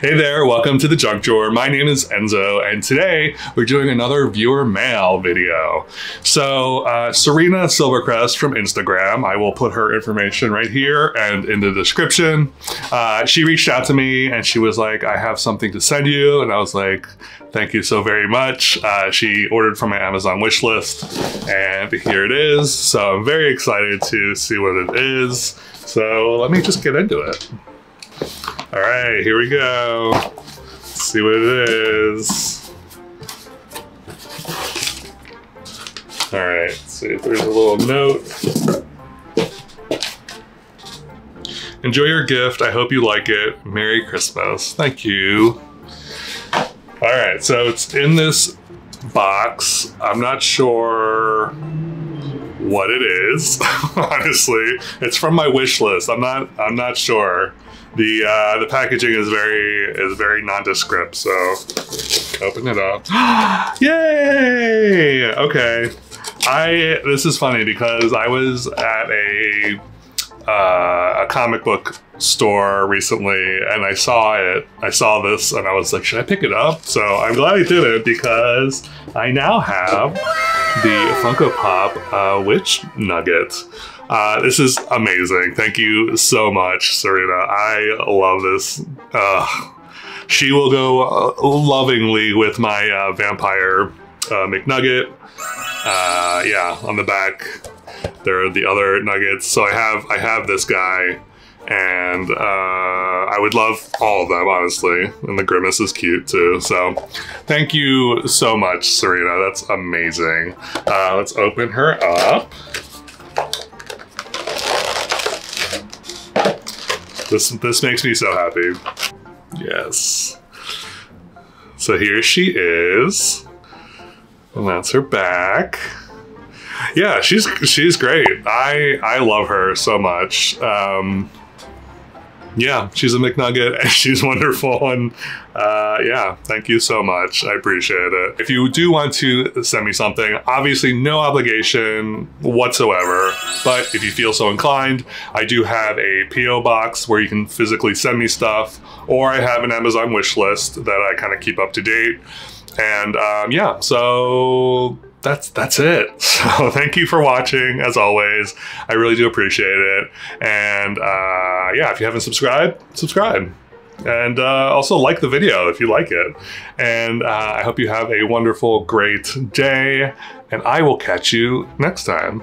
Hey there, welcome to The Junk Drawer. My name is Enzo, and today we're doing another viewer mail video. So Serena Silvercrest from Instagram, I will put her information right here and in the description. She reached out to me and she was like, I have something to send you. And I was like, thank you so very much. She ordered from my Amazon wish list and here it is. So I'm very excited to see what it is. So let me just get into it. All right, here we go. Let's see what it is. All right, let's see if there's a little note. Enjoy your gift. I hope you like it. Merry Christmas. Thank you. All right, so it's in this box. I'm not sure what it is, honestly. It's from my wish list. I'm not sure. The packaging is very nondescript, so open it up. Yay! Okay. This is funny because I was at a comic book store recently and I saw this and I was like, should I pick it up? So I'm glad I did it because I now have the Funko Pop Witch Nugget. This is amazing. Thank you so much, Serena. I love this. She will go lovingly with my vampire McNugget. Yeah, on the back, there are the other nuggets. So I have this guy, and I would love all of them, honestly. And the Grimace is cute too. So thank you so much, Serena. That's amazing. Let's open her up. This makes me so happy. Yes. So here she is. And that's her back. Yeah, she's great. I love her so much. Yeah, she's a McNugget and she's wonderful. And yeah, thank you so much. I appreciate it. If you do want to send me something, obviously no obligation whatsoever. But if you feel so inclined, I do have a P.O. box where you can physically send me stuff, or I have an Amazon wish list that I kind of keep up to date. And yeah, so that's it. So thank you for watching, as always. I really do appreciate it. And yeah, if you haven't subscribed, subscribe. And also like the video if you like it. And I hope you have a wonderful, great day. And I will catch you next time.